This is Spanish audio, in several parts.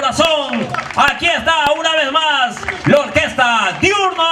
corazón, aquí está una vez más la orquesta Diurno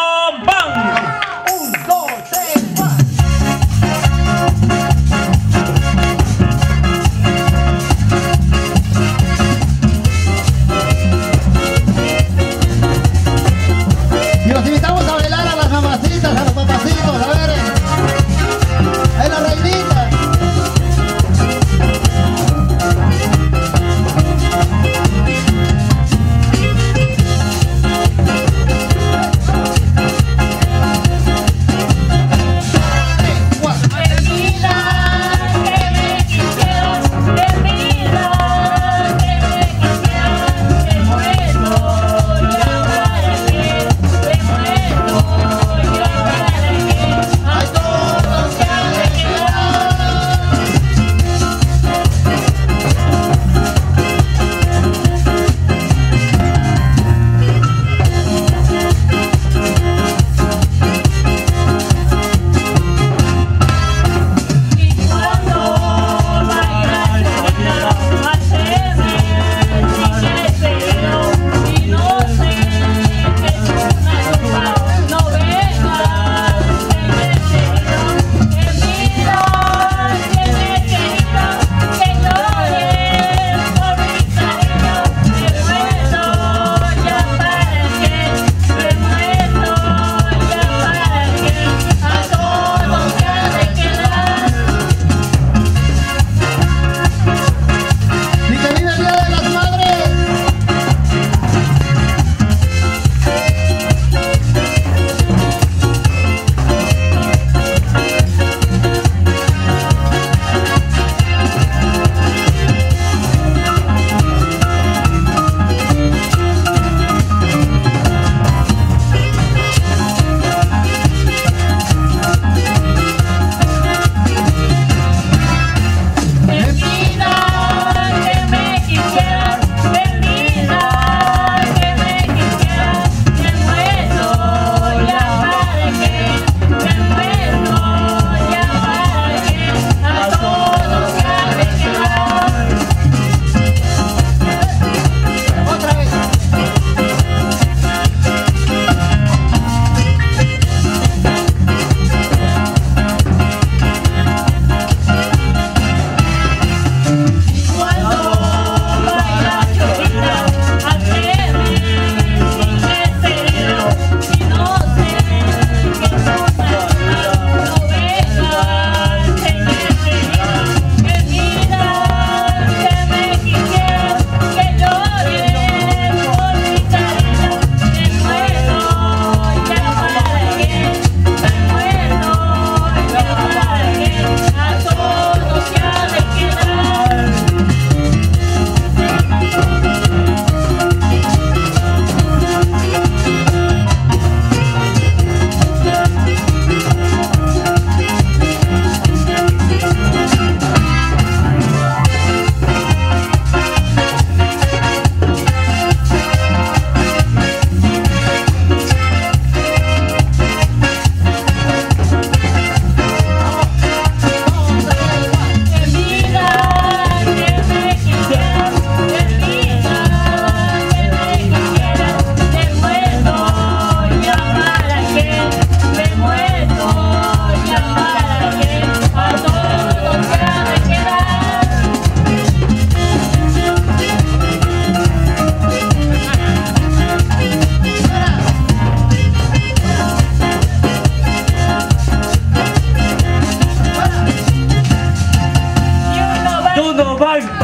Band.